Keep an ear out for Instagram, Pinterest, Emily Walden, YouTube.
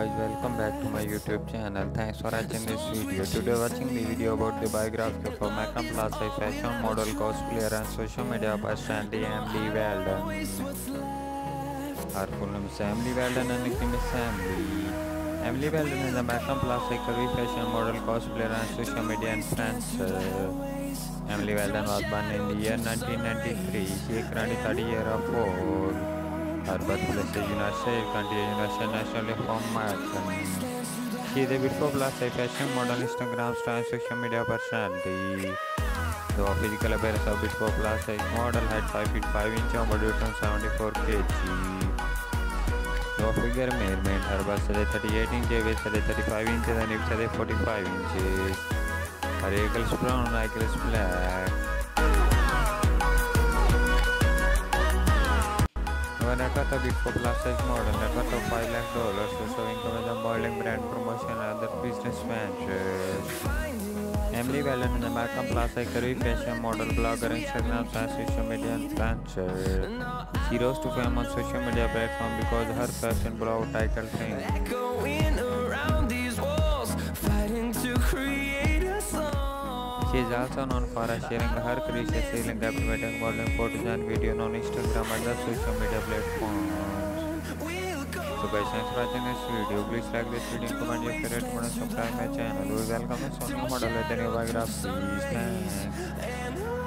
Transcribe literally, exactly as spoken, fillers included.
guys, welcome back to my YouTube channel. Thanks for watching this video. Today watching the video about the biography of American plus size fashion model, cosplayer and social media personality Emily Walden. Her full name is Emily Walden and nickname is Emily. Emily Walden is an American plus size curvy fashion model, cosplayer and social media influencer. Emily Walden was born in the year nineteen ninety-three. She is currently thirty years old. Her birthplace is United States, country is United States, nationality from American. She is a beautiful plus-size fashion model, Instagram star and social media personality. The physical appearance of beautiful plus-size model, height five feet five inches, body weight seventy-four kilograms. The figure measurement, her bust is thirty-eight inches, waist is thirty-five inches and hips is forty-five inches. Her ankle is brown, ankle is black. Her net worth of beautiful plus-size model, net worth of five lakh dollars, also income is a modeling, brand promotion and other business ventures. Emily Walden is an American plus-size curvy fashion model, blogger, Instagram and social media influencer. She rose to fame on social media platform because her fashion blog titled She is also known for sharing her creations, selling captivating modeling photos and videos on Instagram and other social media platforms. So guys, thanks for watching this video. Please like this video, comment your favorite and subscribe my channel. We welcome a new model with a new biography. Thanks.